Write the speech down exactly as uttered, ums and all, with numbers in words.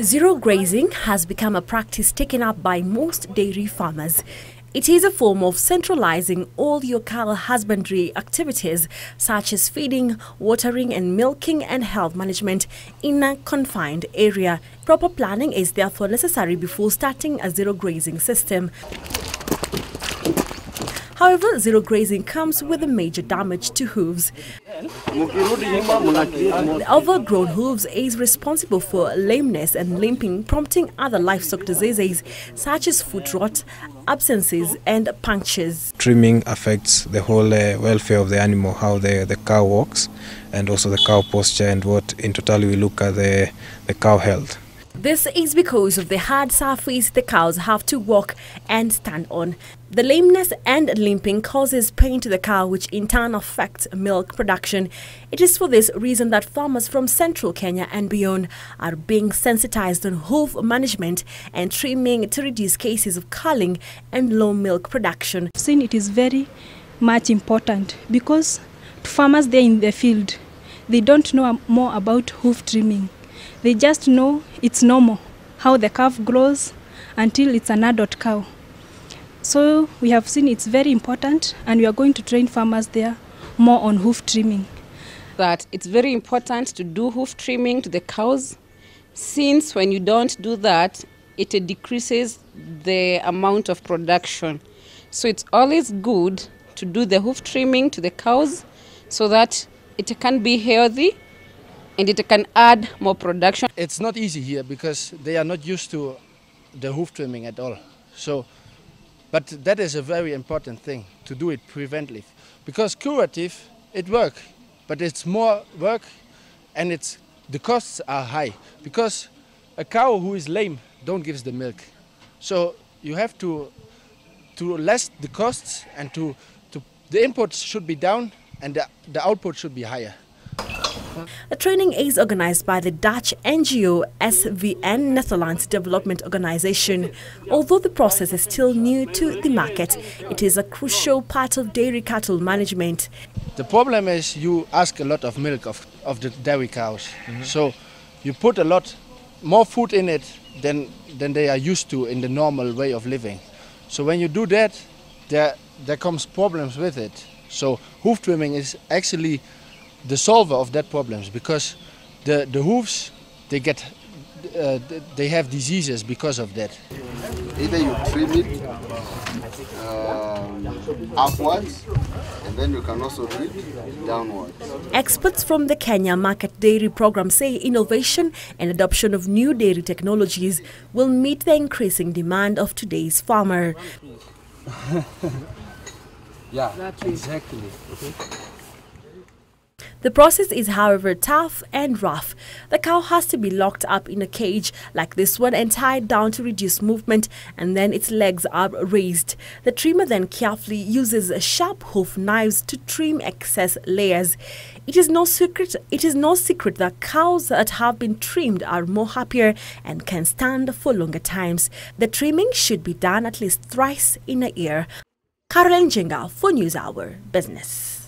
Zero grazing has become a practice taken up by most dairy farmers. It is a form of centralizing all your cattle husbandry activities, such as feeding, watering and milking and health management, in a confined area. Proper planning is therefore necessary before starting a zero grazing system. However, zero grazing comes with a major damage to hooves. The overgrown hooves is responsible for lameness and limping, prompting other livestock diseases such as foot rot, absences and punctures. Trimming affects the whole uh, welfare of the animal, how the, the cow walks and also the cow posture, and what in total we look at the, the cow health. This is because of the hard surface the cows have to walk and stand on. The lameness and limping causes pain to the cow, which in turn affects milk production. It is for this reason that farmers from central Kenya and beyond are being sensitized on hoof management and trimming to reduce cases of culling and low milk production. I've seen it is very much important because farmers there in the field, they don't know more about hoof trimming. They just know it's normal, how the calf grows until it's an adult cow. So we have seen it's very important, and we are going to train farmers there more on hoof trimming. That it's very important to do hoof trimming to the cows, since when you don't do that, it decreases the amount of production. So it's always good to do the hoof trimming to the cows so that it can be healthy and it can add more production. It's not easy here because they are not used to the hoof trimming at all. So, but that is a very important thing, to do it preventive. Because curative, it works, but it's more work and it's, the costs are high. Because a cow who is lame don't give the milk. So you have to, to less the costs, and to, to the inputs should be down and the, the output should be higher. The training is organized by the Dutch N G O S V N Netherlands Development Organisation. Although the process is still new to the market, it is a crucial part of dairy cattle management. The problem is you ask a lot of milk of, of the dairy cows. Mm-hmm. So you put a lot more food in it than, than they are used to in the normal way of living. So when you do that, there, there comes problems with it. So hoof trimming is actually the solver of that problems, because the, the hooves, they get, uh, they have diseases because of that. Either you trim it uh, upwards, and then you can also trim it downwards. Experts from the Kenya Market Dairy Program say innovation and adoption of new dairy technologies will meet the increasing demand of today's farmer. Yeah, exactly. Okay. The process is, however, tough and rough. The cow has to be locked up in a cage like this one and tied down to reduce movement, and then its legs are raised. The trimmer then carefully uses sharp hoof knives to trim excess layers. It is no secret, it is no secret that cows that have been trimmed are more happier and can stand for longer times. The trimming should be done at least thrice in a year. Caroline Jenga for NewsHour Business.